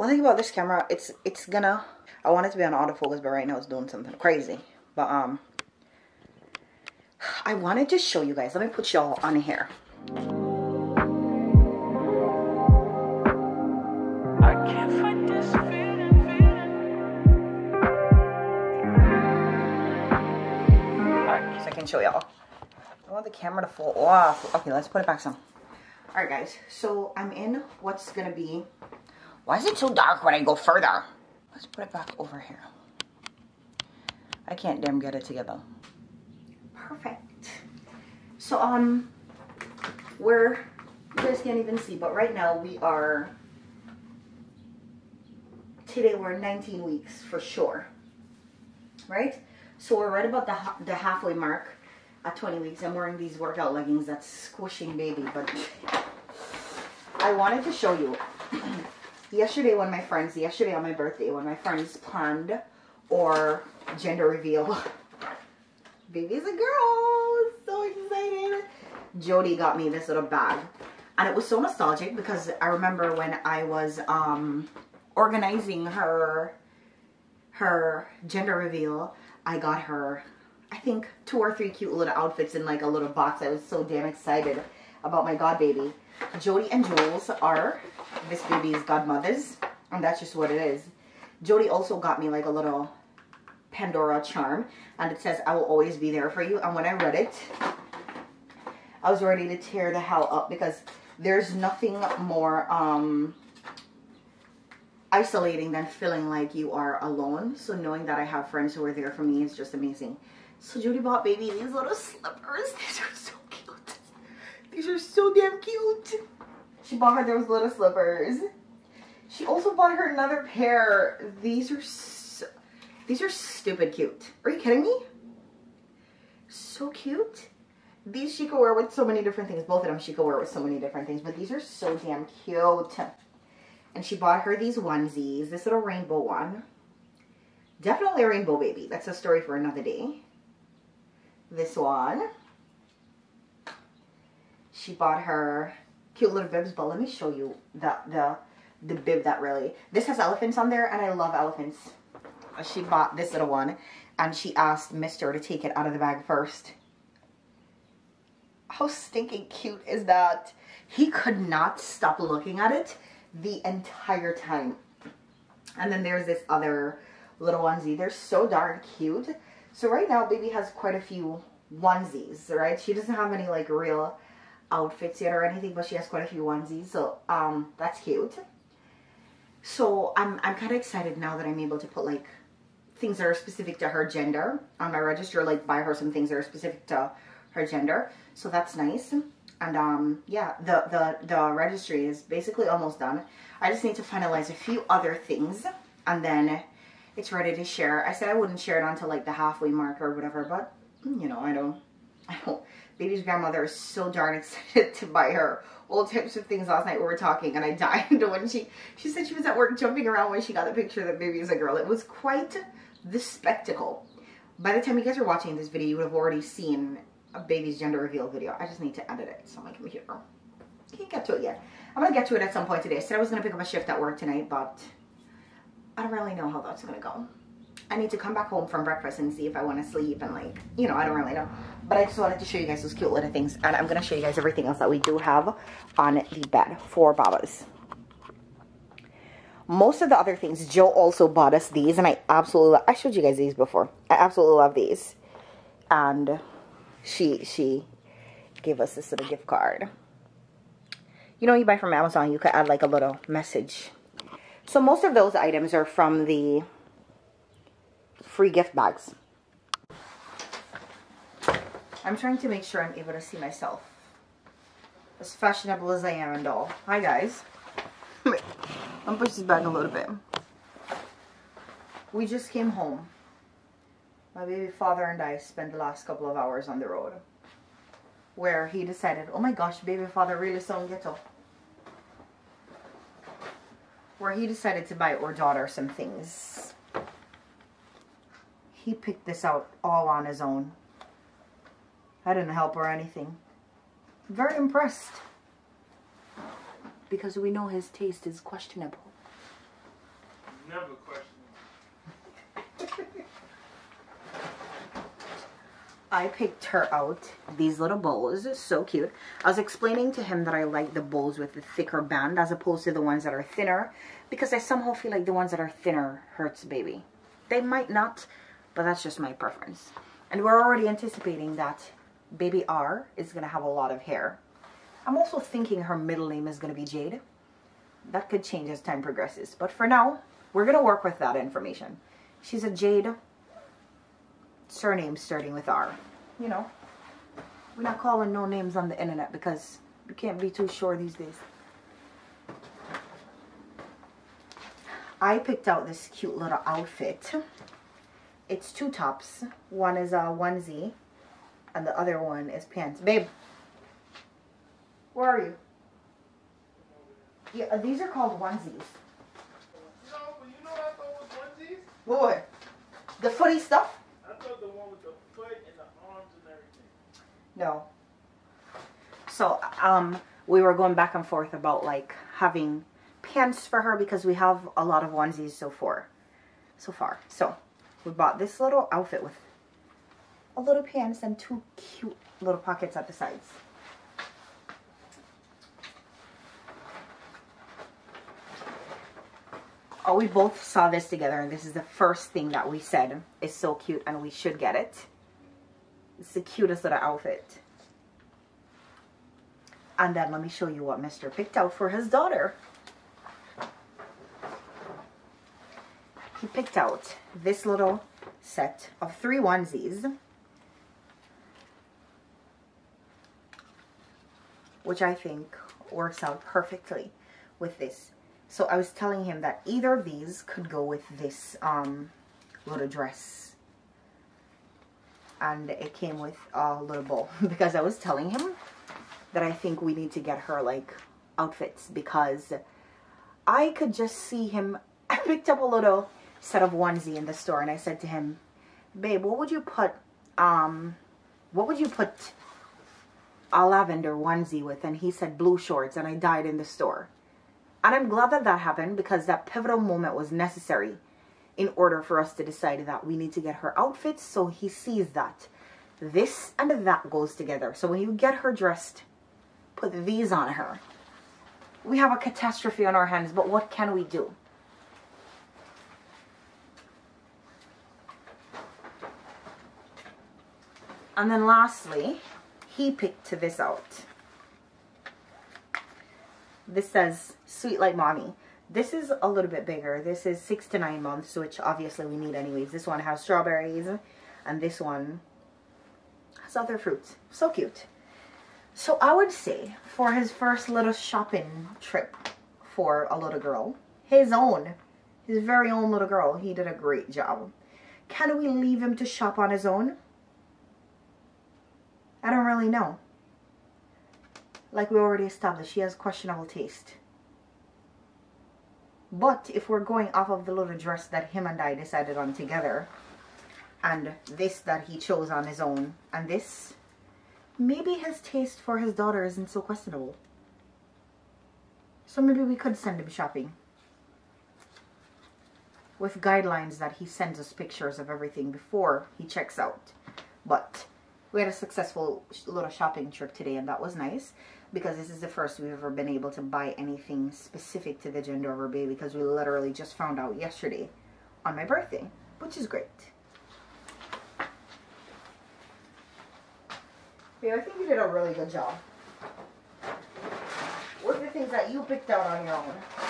One thing about this camera, it's gonna, I want it to be on autofocus, but right now it's doing something crazy. But I wanted to show you guys. Let me put y'all on here. I can't fight this feeling. So I can show y'all. I want the camera to fall off. Okay, let's put it back some. Alright guys, so I'm in what's gonna be... Why is it so dark when I go further? Let's put it back over here. I can't damn get it together. Perfect. So, we're... You guys can't even see, but right now we are... Today we're 19 weeks for sure. Right? So we're right about the halfway mark. At 20 weeks, I'm wearing these workout leggings that's squishing baby, but I wanted to show you yesterday on my birthday, when my friends planned our gender reveal. Baby's a girl, so excited. Jody got me this little bag, and it was so nostalgic because I remember when I was organizing her gender reveal, I got her, I think, 2 or 3 cute little outfits in like a little box. I was so damn excited about my god baby. Jody and Jules are this baby's godmothers, and that's just what it is. Jody also got me like a little Pandora charm, and it says, "I will always be there for you." And when I read it, I was ready to tear the hell up because there's nothing more isolating than feeling like you are alone. So knowing that I have friends who are there for me is just amazing. So Jody bought baby these little slippers. These are so cute. These are so damn cute. She bought her those little slippers. She also bought her another pair. These are stupid cute. Are you kidding me? So cute. These she could wear with so many different things. Both of them she could wear with so many different things. But these are so damn cute. And she bought her these onesies. This little rainbow one. Definitely a rainbow baby. That's a story for another day. This one, she bought her cute little bibs, but let me show you the bib that really, this has elephants on there, and I love elephants. She bought this little one, and she asked Mister to take it out of the bag first. How stinking cute is that? He could not stop looking at it the entire time. And then there's this other little onesie. They're so darn cute. So right now, baby has quite a few onesies, right? She doesn't have any, like, real outfits yet or anything, but she has quite a few onesies, so, that's cute. So I'm kind of excited now that I'm able to put, like, things that are specific to her gender on my register, like, buy her some things that are specific to her gender, so that's nice. And, yeah, the registry is basically almost done. I just need to finalize a few other things, and then... It's ready to share. I said I wouldn't share it until like the halfway mark or whatever, but you know, I don't. Baby's grandmother is so darn excited to buy her all types of things. Last night we were talking and I died when she said she was at work jumping around when she got the picture that baby is a girl. It was quite the spectacle. By the time you guys are watching this video, you would have already seen a baby's gender reveal video. I just need to edit it. It's on my computer. Can't get to it yet. I'm gonna get to it at some point today. I said I was gonna pick up a shift at work tonight, but I don't really know how that's gonna go. I need to come back home from breakfast and see if I want to sleep and, like, you know, I don't really know. But I just wanted to show you guys those cute little things, and I'm gonna show you guys everything else that we do have on the bed for Baba's. Most of the other things, Joe also bought us these, and I absolutely love, I showed you guys these before. I absolutely love these, and she gave us this little gift card. You know, you buy from Amazon, you could add like a little message. So most of those items are from the free gift bags. I'm trying to make sure I'm able to see myself as fashionable as I am and all. Hi guys. Wait, I'm pushing this back a little bit. We just came home. My baby father and I spent the last couple of hours on the road, where he decided, oh my gosh, baby father really sound ghetto. Where he decided to buy our daughter some things. He picked this out all on his own. I didn't help or anything. Very impressed. Because we know his taste is questionable. never questioned me. I picked her out these little bowls. So cute. I was explaining to him that I like the bowls with the thicker band as opposed to the ones that are thinner, because I somehow feel like the ones that are thinner hurts baby. They might not, but that's just my preference. And we're already anticipating that baby R is going to have a lot of hair. I'm also thinking her middle name is going to be Jade. That could change as time progresses. But for now, we're going to work with that information. She's a Jade. Surname starting with R. You know, we're not calling no names on the internet because you can't be too sure these days. I picked out this cute little outfit. It's two tops. One is a onesie and the other one is pants. Babe, where are you? Yeah, these are called onesies. You know what I thought was onesies? What? The footy stuff? The one with the foot and the arms and everything. No. So, we were going back and forth about like having pants for her because we have a lot of onesies so far. So, we bought this little outfit with a little pants and two cute little pockets at the sides. Oh, we both saw this together and this is the first thing that we said is so cute and we should get it. It's the cutest little outfit. And then let me show you what Mr. picked out for his daughter. He picked out this little set of three onesies, which I think works out perfectly with this. So I was telling him that either of these could go with this little dress. And it came with a little bow. Because I was telling him that I think we need to get her like outfits. Because I could just see him. I picked up a little set of onesie in the store. And I said to him, babe, what would you put a lavender onesie with? And he said blue shorts. And I died in the store. And I'm glad that that happened because that pivotal moment was necessary in order for us to decide that we need to get her outfits so he sees that this and that goes together. So when you get her dressed, put these on her. We have a catastrophe on our hands, but what can we do? And then lastly, he picked this out. This says, Sweet Like Mommy. This is a little bit bigger. This is 6 to 9 months, which obviously we need anyways. This one has strawberries, and this one has other fruits. So cute. So I would say, for his first little shopping trip for a little girl, his very own little girl, he did a great job. Can we leave him to shop on his own? I don't really know. Like we already established, she has questionable taste. But if we're going off of the little dress that him and I decided on together, and this that he chose on his own, and this, maybe his taste for his daughter isn't so questionable. So maybe we could send him shopping. With guidelines that he sends us pictures of everything before he checks out. But we had a successful little shopping trip today, and that was nice because this is the first we've ever been able to buy anything specific to the gender of our baby because we literally just found out yesterday on my birthday, which is great. Yeah, I think you did a really good job. What are the things that you picked out on your own?